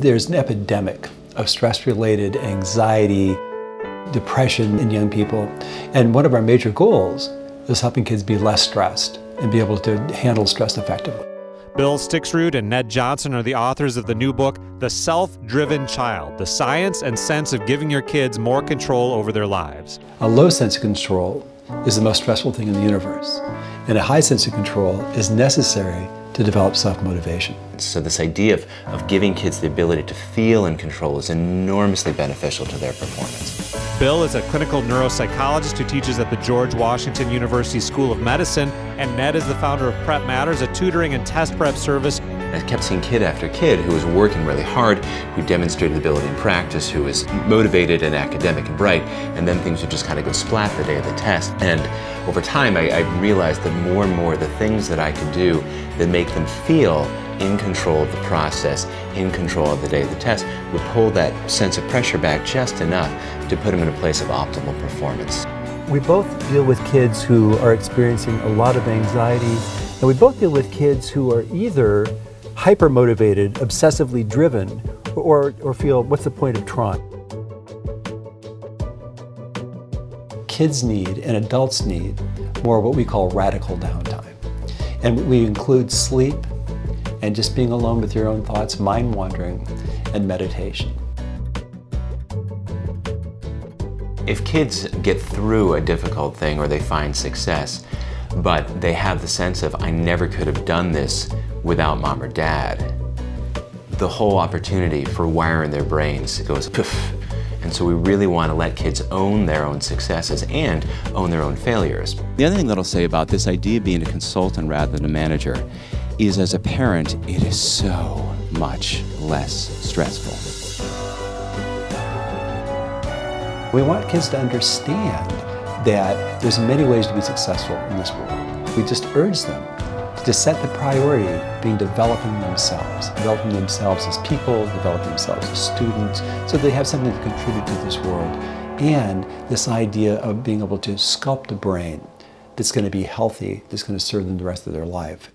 There's an epidemic of stress-related anxiety, depression in young people, and one of our major goals is helping kids be less stressed and be able to handle stress effectively. Bill Stixrud and Ned Johnson are the authors of the new book, The Self-Driven Child, The Science and Sense of Giving Your Kids More Control Over Their Lives. A low sense of control is the most stressful thing in the universe, and a high sense of control is necessary to develop self-motivation. So this idea of giving kids the ability to feel in control is enormously beneficial to their performance. Bill is a clinical neuropsychologist who teaches at the George Washington University School of Medicine, and Ned is the founder of Prep Matters, a tutoring and test prep service. I kept seeing kid after kid who was working really hard, who demonstrated ability in practice, who was motivated and academic and bright, and then things would just kind of go splat the day of the test. And over time, I realized that more and more the things that I could do that make them feel in control of the process, in control of the day of the test, would pull that sense of pressure back just enough to put them in a place of optimal performance. We both deal with kids who are experiencing a lot of anxiety, and we both deal with kids who are either hyper-motivated, obsessively driven, or feel, what's the point of trying? Kids need, and adults need, more what we call radical downtime. And we include sleep, and just being alone with your own thoughts, mind wandering, and meditation. If kids get through a difficult thing or they find success, but they have the sense of, I never could have done this without mom or dad, the whole opportunity for wiring their brains goes poof. And so we really want to let kids own their own successes and own their own failures. The other thing that I'll say about this idea of being a consultant rather than a manager is, as a parent, it is so much less stressful. We want kids to understand that there's many ways to be successful in this world. We just urge them to set the priority being developing themselves as people, developing themselves as students, so they have something to contribute to this world, and this idea of being able to sculpt a brain that's going to be healthy, that's going to serve them the rest of their life.